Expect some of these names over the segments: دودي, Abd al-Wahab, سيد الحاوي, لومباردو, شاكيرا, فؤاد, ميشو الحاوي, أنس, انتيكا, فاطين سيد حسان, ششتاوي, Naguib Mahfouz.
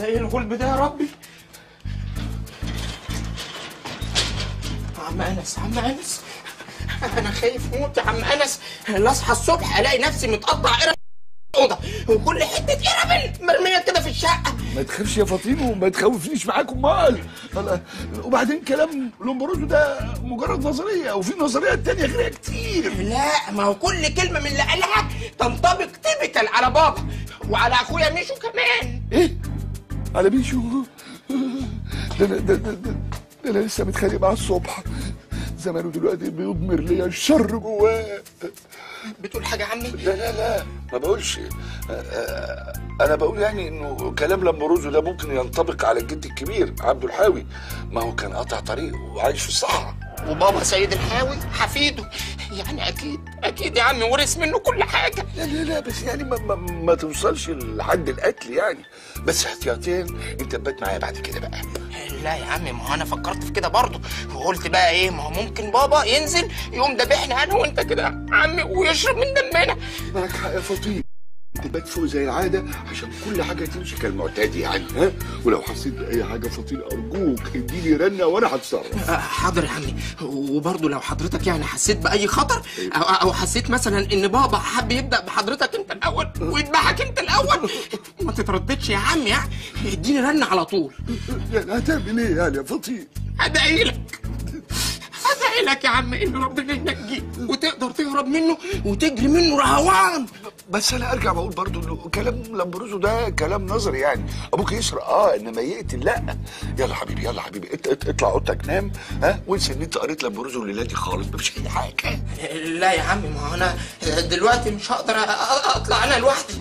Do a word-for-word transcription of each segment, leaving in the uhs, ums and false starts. ده ايه الغلب ده يا ربي؟ عم انس عم انس انا خايف موت يا عم انس، لا اصحى الصبح الاقي نفسي متقطع قرف الاوضه وكل حته قرف مرميه كده في الشقه. ما تخافش يا فاطينو، ما تخوفنيش معاك امال. وبعدين كلام لومباردو ده مجرد نظريه وفي نظريات تانية غيرها كتير. لا ما هو كل كلمه من اللي قالها تنطبق تيبيكال على بابا وعلى اخويا ميشو كمان. ايه؟ على ميشو؟ ده انا ده ده ده انا لسه متخانق معاه الصبح، زمانه دلوقتي بيضمر ليا الشر جواه. بتقول حاجه عني؟ لا لا لا ما بقولش، انا بقول يعني انه كلام لمباردو ده ممكن ينطبق على الجد الكبير عبد الحاوي، ما هو كان قاطع طريق وعايش في الصحراء وبابا سيد الحاوي حفيده، يعني اكيد اكيد يا عم ورث منه كل حاجه. لا لا لا بس يعني ما, ما, ما توصلش لحد القتل يعني، بس احتياطين انت تبات معايا بعد كده بقى. لا يا عم ما هو انا فكرت في كده برضه وقلت بقى ايه، ما هو ممكن بابا ينزل يقوم دابحنا انا وانت كده يا عمي ويشرب من دمنا. معاك حق يا فاطين، تبات فوق زي العاده عشان كل حاجه تمشي كالمعتاد يعني. ها ولو حسيت باي حاجه فاطين ارجوك اديني رنه وانا هتصرف. حاضر يا عمي، وبرضه لو حضرتك يعني حسيت باي خطر او او حسيت مثلا ان بابا حب يبدا بحضرتك انت الاول ويذبحك انت الاول ما تترددش يا عم، يعني اديني رنه على طول. يعني هتعمل ايه يعني يا فاطين؟ هدعي لك هدعي لك يا عم ان ربنا ينجيك وتقدر تهرب منه وتجري منه رهوان. بس انا ارجع بقول برضه انه كلام لمباردو ده كلام نظري يعني، ابوك يسرق اه انما يقتل لا. يلا حبيبي يلا حبيبي اطلع اوضتك نام، ها وانسى ان انت قريت لمباردو الليله دي خالص مفيش اي حاجه. لا يا عمي ما انا دلوقتي مش هقدر اطلع انا لوحدي،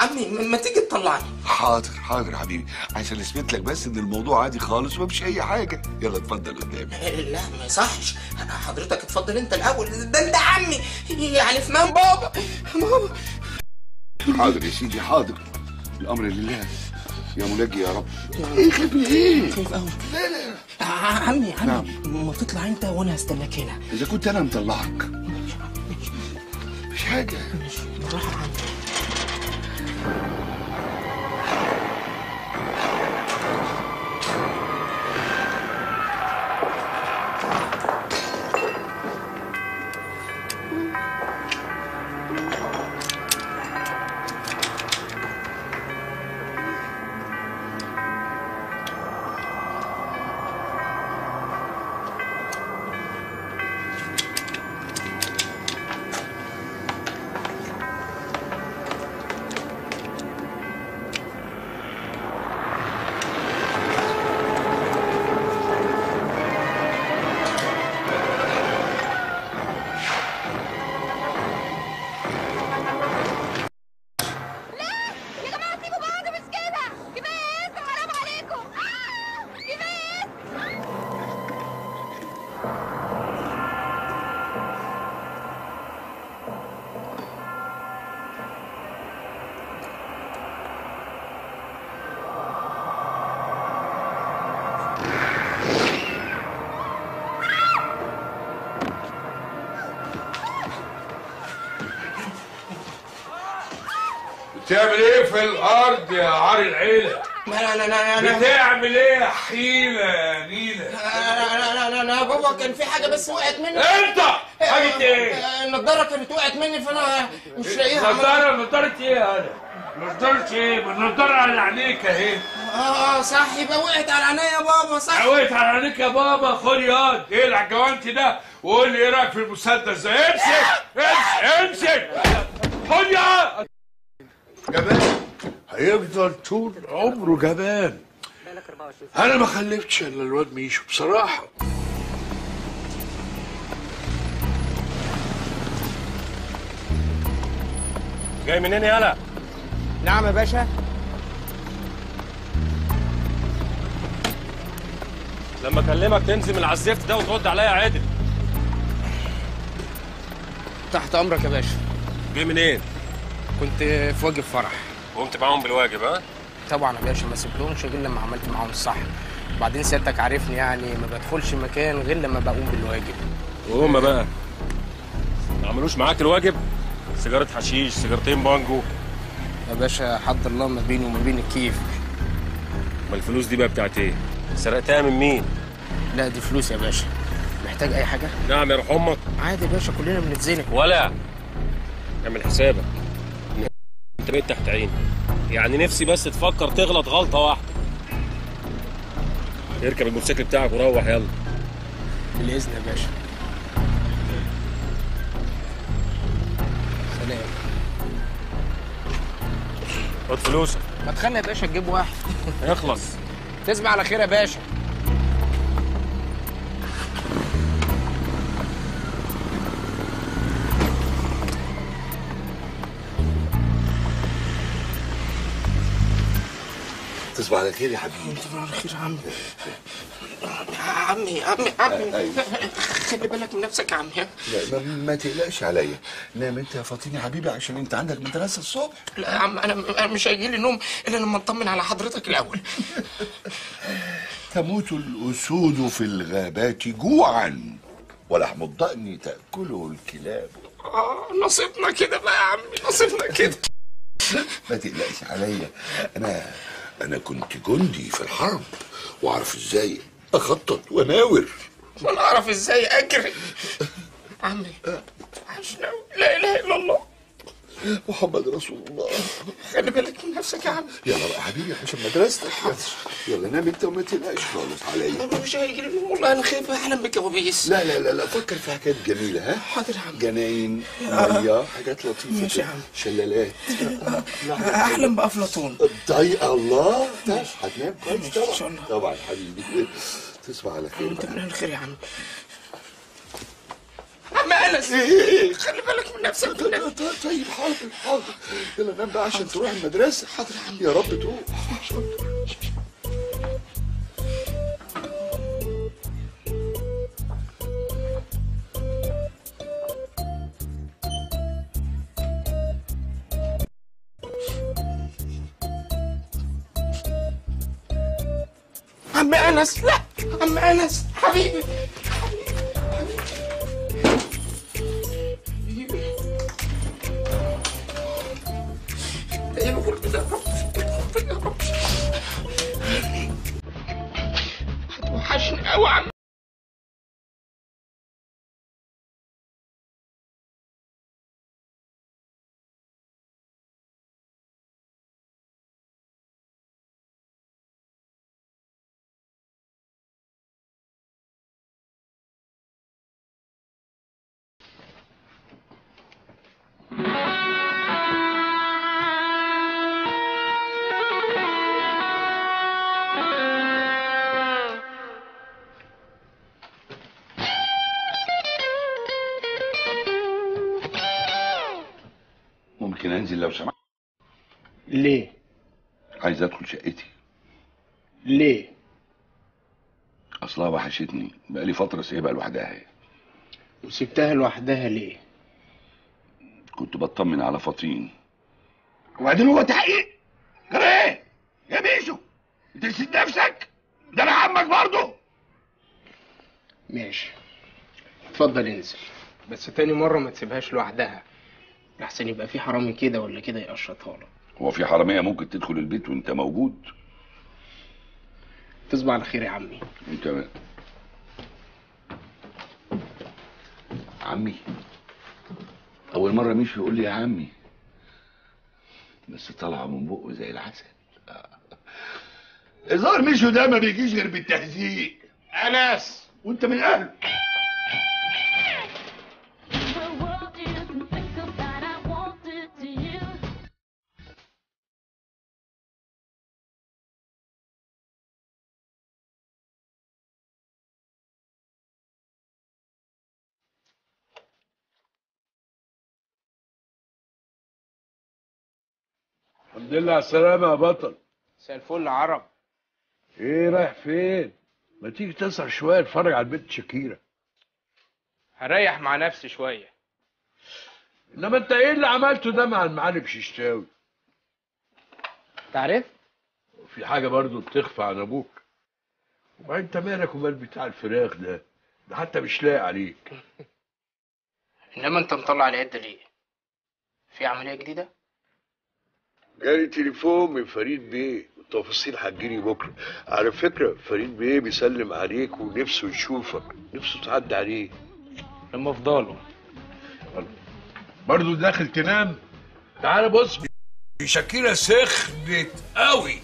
عمي ما تيجي تطلعني. حاضر حاضر حبيبي، عشان اثبت لك بس ان الموضوع عادي خالص ومفيش اي حاجه. يلا اتفضل قدامي. لا ما يصحش، حضرتك اتفضل انت الاول، ده انت عمي يعني في مان بابا. بابا حاضر يا سيدي حاضر، الامر لله يا ملاجي يا رب. ايه خايف من ايه؟ خايف قوي. لا لا عمي عمي نعم. ما تطلع انت وانا هستناك هنا. اذا كنت انا مطلعك مش حاجه مش بالراحه عمي. بتعمل ايه في الارض يا عار العيله؟ لا لا لا لا بتعمل ايه يا حيله يا نيله؟ لا لا لا لا بابا كان في حاجه بس وقعت مني. انت حاجه ايه؟ النضاره كانت وقعت مني فانا مش لاقيها. نضاره نضاره ايه انا؟ نضاره ايه؟ النضاره على عينيك اهي. اه اه صح يبقى وقعت على عينيا يا بابا صح. وقعت على عينيك يا بابا، خد ياض اقلع الجوانتي ده وقول لي ايه رايك في المسدس ده؟ امسك امسك امسك خد ياض. جبان هيفضل طول عمره جبان. انا ما خلفتش الا الواد ميشو بصراحه. جاي منين يالا؟ نعم يا باشا. لما اكلمك تنزل من على الزفت ده وترد عليا عادل. تحت امرك يا باشا. جاي منين؟ كنت في واجب فرح. وقمت معاهم بالواجب ها؟ طبعا يا باشا ما سيبلهمش غير لما عملت معاهم الصح، وبعدين سيادتك عارفني يعني ما بدخلش مكان غير لما بقوم بالواجب. وهم بقى ما عملوش معاك الواجب؟ سيجاره حشيش، سيجارتين بانجو. يا باشا حد الله ما بيني وما بين الكيف، ما الفلوس دي بقى بتاعت ايه؟ سرقتها من مين؟ لا دي فلوس يا باشا. محتاج اي حاجه؟ نعم يا روح امك. عادي يا باشا كلنا بنتزنق. ولا اعمل حسابك انت بقيت تحت عيني، يعني نفسي بس تفكر تغلط غلطه واحده. اركب الموتوسيكل بتاعك وروح يلا. بالاذن يا باشا. سلام. خد فلوسك. ما تخلي يا باشا تجيب واحد. اخلص. تسمع على خير يا باشا. تصبح على خير يا حبيبي. تصبح على خير يا عمي. عمي عمي عمي أيوة. خلي بالك من نفسك يا عمي. لا ما تقلقش عليا، نام انت يا فاطمه حبيبي عشان انت عندك مدرسه الصبح. لا يا عم انا مش هيجي لي نوم الا لما اطمن على حضرتك الاول. تموت الاسود في الغابات جوعا ولحم الضأن تاكله الكلاب. اه نصيبنا كده بقى يا عمي، نصيبنا كده. ما تقلقش عليا، انا أنا كنت جندي في الحرب وأعرف إزاي أخطط وأناور. وأنا أعرف إزاي أجري. عمي عشنا لا إله إلا الله محمد رسول الله. خلي بالك من نفسك يا عمي. يلا بقى حبيبي عشان مدرستك. يلا نام أنت وما تقلقش خالص عليا. مش هيجي لي والله أنا خايف أحلم بكوابيس. لا لا لا لا فكر في حاجات جميلة. ها؟ حاضر يا عم. جناين، مية، حاجات لطيفة. ماشي يا عم. شلالات. أحلم بأفلاطون. ضيقة الله. ماشي هتنام كويس طبعا. إن شاء الله. طبعا حبيبي. تصبح على خير. أنت من الخير يا عم. عم انس خلي بالك من نفسك. طيب حاضر حاضر يلا نام بقى عشان تروح المدرسه. حاضر يا عم يا رب تروح. عم انس لا عم انس حبيبي. هتوحشني قوي يا عم. انزل لو سمحت. ليه؟ عايز ادخل شقتي. ليه؟ اصلها وحشتني، بقالي فتره سايبها لوحدها هي. وسبتها لوحدها ليه؟ كنت بطمن على فاطين. وبعدين هو تحقيق؟ جرى ايه؟ يا بيشو انت نسيت نفسك؟ ده انا عمك برضه. ماشي. اتفضل انزل. بس تاني مره ما تسيبهاش لوحدها. لحسن يبقى في حرامي كده ولا كده يقشطها لك. هو في حراميه ممكن تدخل البيت وانت موجود؟ تصبح على خير يا عمي. انت بقى عمي. اول مره مشي يقول لي يا عمي بس طالعه من بقه زي العسل. هزار مشي ده ما بيجيش غير بالتهزيق. انس وانت من اهله. الحمد لله على السلامة يا بطل. مساء الفل يا عرب. ايه رايح فين؟ ما تيجي تسهر شوية اتفرج على البيت شكيرة. هريح مع نفسي شوية. انما انت ايه اللي عملته ده مع المعلم ششتاوي؟ انت عرفت؟ في حاجة برضه بتخفى عن ابوك. وبعدين انت مالك ومال بتاع الفراخ ده؟ ده حتى مش لايق عليك. انما انت مطلع العدة ليه؟ في عملية جديدة؟ جالي تليفون من فريد بيه، التفاصيل هتجيلي بكره. على فكره فريد بيه بيسلم عليك ونفسه يشوفك، نفسه تعدي عليه. لما افضله برضه داخل تنام. تعالى بص، شاكيرا سخنت قوي.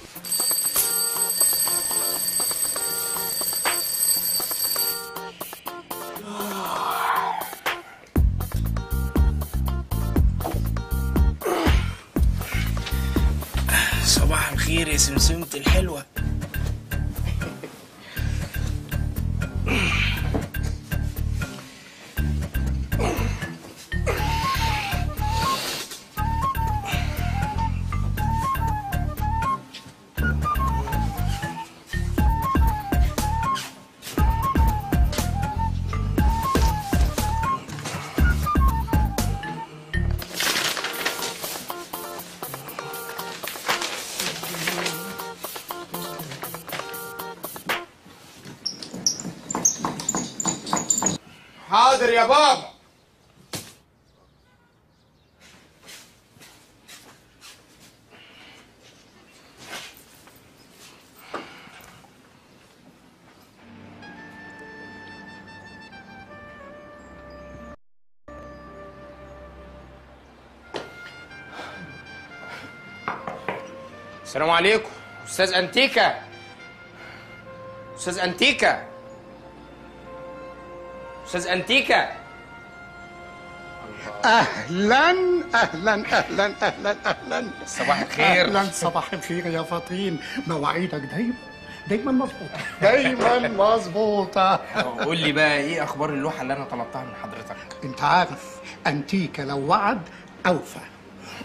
صباح الخير يا سمسمتي الحلوة. حاضر يا بابا. السلام عليكم استاذ انتيكا. استاذ انتيكا استاذ انتيكا. اهلا اهلا اهلا اهلا اهلا. صباح الخير. اهلا صباح الخير يا فطين، مواعيدك دايما دايما مظبوطه. دايما مظبوطه. قول لي بقى ايه اخبار اللوحه اللي انا طلبتها من حضرتك؟ انت عارف انتيكا لو وعد اوفى،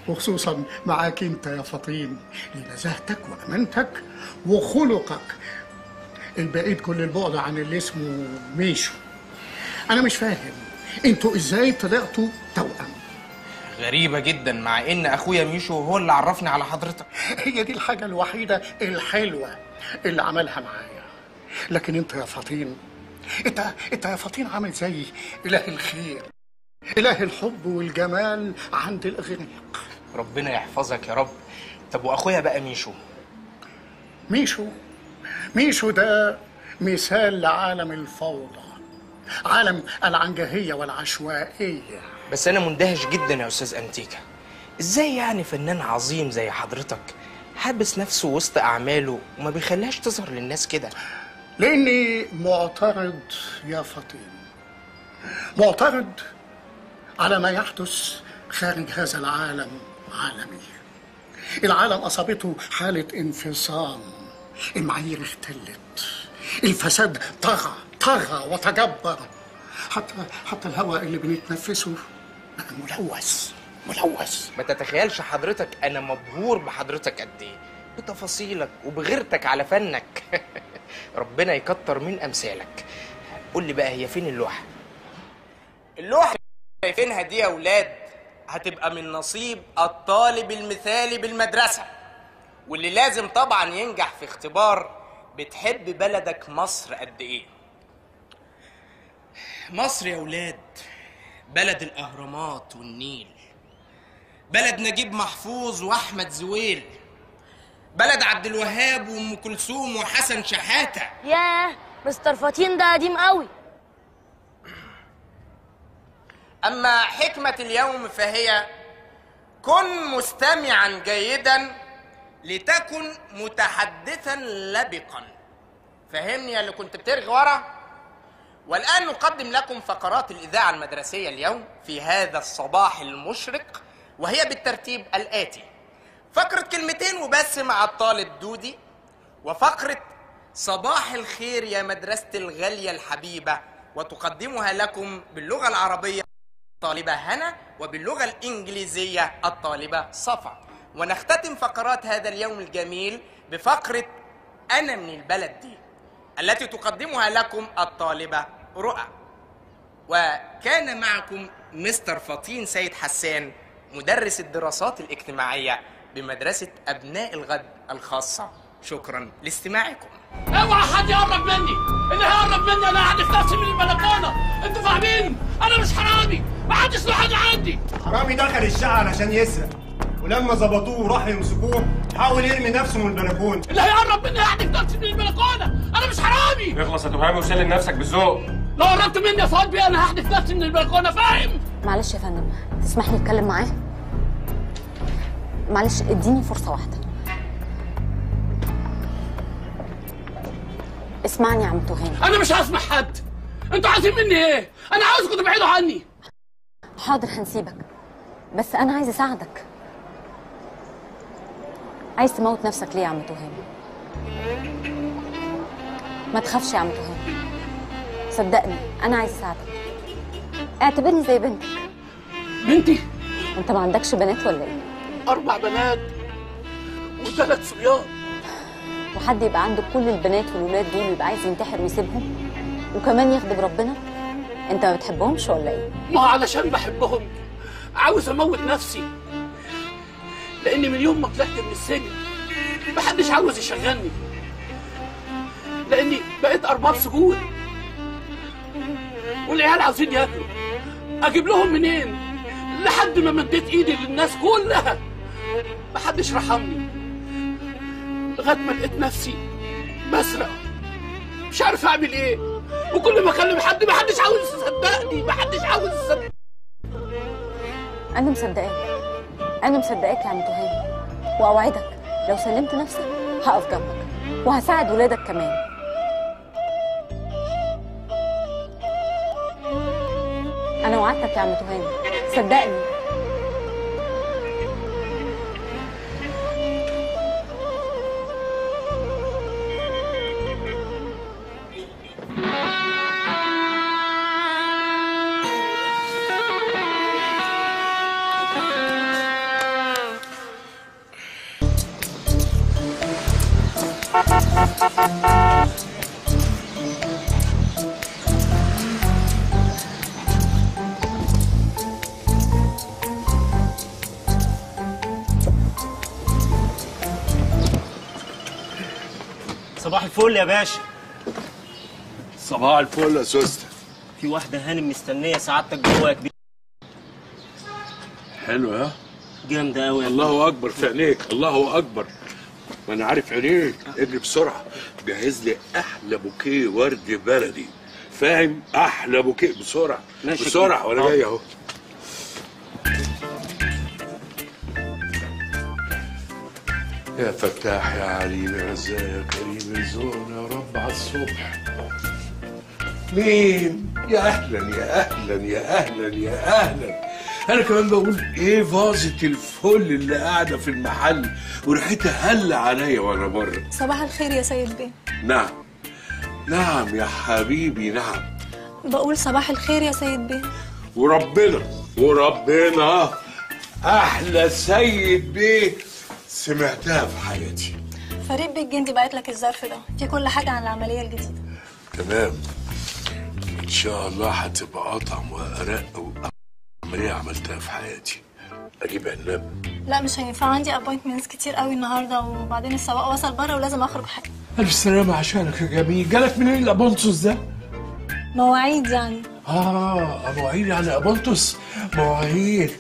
وخصوصا معاك انت يا فطين لنزاهتك وامانتك وخلقك البعيد كل البعد عن اللي اسمه ميشو. أنا مش فاهم أنتوا إزاي طلعتوا توأم؟ غريبة جدا، مع إن أخويا ميشو هو اللي عرفني على حضرتك. هي دي الحاجة الوحيدة الحلوة اللي عملها معايا. لكن أنت يا فاطين، أنت أنت يا فاطين عامل زي إله الخير، إله الحب والجمال عند الأغنياء. ربنا يحفظك يا رب. طب وأخويا بقى ميشو؟ ميشو ميشو ده مثال لعالم الفوضى، عالم العنجهية والعشوائية. بس أنا مندهش جدا يا أستاذ أنتيكا، إزاي يعني فنان عظيم زي حضرتك حابس نفسه وسط أعماله وما بيخليهاش تظهر للناس كده؟ لأني معترض يا فاطين، معترض على ما يحدث خارج هذا العالم. عالمي العالم أصابته حالة انفصام، المعايير اختلت، الفساد طغى طغى وتجبر، حتى حتى الهواء اللي بنتنفسه ملوث ملوث. ما تتخيلش حضرتك انا مبهور بحضرتك قد ايه، بتفاصيلك وبغيرتك على فنك. ربنا يكتر من امثالك. قول لي بقى، هي فين اللوحه؟ اللوحه اللي شايفينها دي يا اولاد هتبقى من نصيب الطالب المثالي بالمدرسه، واللي لازم طبعا ينجح في اختبار بتحب بلدك مصر قد ايه. مصر يا ولاد بلد الأهرامات والنيل، بلد نجيب محفوظ وأحمد زويل، بلد عبد الوهاب وأم كلثوم وحسن شحاتة. ياه مستر فاطين ده قديم قوي. أما حكمة اليوم فهي: كن مستمعا جيدا لتكن متحدثا لبقا. فهمني يا اللي كنت بترغي ورا؟ والآن نقدم لكم فقرات الإذاعة المدرسية اليوم في هذا الصباح المشرق، وهي بالترتيب الآتي: فقرة كلمتين وبس مع الطالب دودي، وفقرة صباح الخير يا مدرسة الغالية الحبيبة، وتقدمها لكم باللغة العربية الطالبة هنا، وباللغة الإنجليزية الطالبة صفا. ونختتم فقرات هذا اليوم الجميل بفقرة أنا من البلد دي، التي تقدمها لكم الطالبة رؤى. وكان معكم مستر فاطين سيد حسان، مدرس الدراسات الاجتماعية بمدرسة أبناء الغد الخاصة. شكرا لاستماعكم. اوعى حد يقرب مني، اللي هيقرب مني انا هحدف نفسي من البلكونة، انتوا فاهمين؟ انا مش حرامي، محدش له حاجة عندي. حرامي دخل الشقة علشان يسرق. ولما ظبطوه وراحوا يمسكوه حاول يرمي نفسه من البلكونه. اللي هيقرب مني هيعدي في من البلكونه، انا مش حرامي. اخلص يا تهامي وسلم نفسك بالذوق. لو قربت مني يا فؤاد بيه انا هحدف نفسي من البلكونه، فاهم؟ معلش يا فندم، تسمح لي اتكلم معاه؟ معلش اديني فرصه واحده. اسمعني يا عم تهامي. انا مش هسمح حد. انتوا عايزين مني ايه؟ انا عاوزكم تبعدوا عني. حاضر هنسيبك، بس انا عايز اساعدك. عايز تموت نفسك ليه يا عم تهامي؟ ما تخافش يا عم تهامي، صدقني انا عايز اساعدك. اعتبرني زي بنتك. بنتي؟ انت ما عندكش بنات ولا ايه؟ اربع بنات وثلاث صبيان. وحد يبقى عنده كل البنات والولاد دول ويبقى عايز ينتحر ويسيبهم وكمان يخدم ربنا؟ انت ما بتحبهمش ولا ايه؟ ما هو علشان بحبهم عاوز اموت نفسي، لان من يوم ما طلعت من السجن محدش عاوز يشغلني، لاني بقيت ارباب سجون والعيال عاوزين ياكلوا، اجيب لهم منين؟ لحد ما مديت ايدي للناس كلها محدش رحمني، لغايه ما لقيت نفسي بسرق، مش عارف اعمل ايه، وكل ما اكلم حد محدش عاوز يصدقني، محدش عاوز يصدقني. انا مصدقاك، انا مصدقاك يا عم تهامي، واوعدك لو سلمت نفسك هقف جنبك وهساعد ولادك كمان. انا وعدتك يا عم تهامي، صدقني. صباح الفل يا باشا. صباح الفل يا سوستة. في واحدة هانم مستنية سعادتك جوه يا كبير. حلو ها؟ جامدة أوي. الله أكبر في عينيك، الله أكبر. ما أنا عارف عينيك، اجري بسرعة، جهز لي أحلى بوكيه ورد بلدي، فاهم؟ أحلى بوكيه بسرعة، بسرعة وأنا جاي أهو. يا فتاح يا عليم يا غزال يا كريم ارزقنا يا رب على الصبح. مين؟ يا اهلا يا اهلا يا اهلا يا اهلا. انا كمان بقول ايه فازة الفل اللي قاعده في المحل وريحتها هل عليا وانا بره. صباح الخير يا سيد بيه. نعم نعم يا حبيبي نعم. بقول صباح الخير يا سيد بيه. وربنا وربنا احلى سيد بيه سمعتها في حياتي. فريد بيه الجندي بعت لك الظرف ده في كل حاجه عن العمليه الجديده. تمام ان شاء الله هتبقى اطعم وارق واحلى عمليه عملتها في حياتي. اجيب عنب؟ لا مش هينفع، عندي ابوينتمنتس كتير قوي النهارده، وبعدين السواق وصل بره ولازم اخرج حاجه. الف سلامه عشانك يا جميل. جالك منين الابونتوس ده؟ مواعيد يعني. اه مواعيد يعني ابونتوس. مواعيد.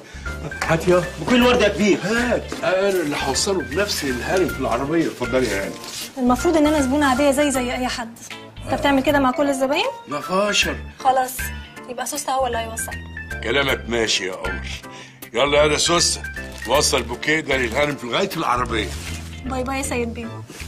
هات يا بكل ورده يا كبير. هات انا اللي هوصله بنفسي للهانم في العربيه. اتفضلي يا هانم. المفروض ان انا زبونه عاديه زي زي اي حد. انت بتعمل كده مع كل الزباين؟ مفاشر. خلاص يبقى سوسته هو اللي هيوصل. كلامك ماشي يا قمر. يلا يا سوسته وصل البوكيه ده للهانم في لغايه العربيه. باي باي يا سيد بيه.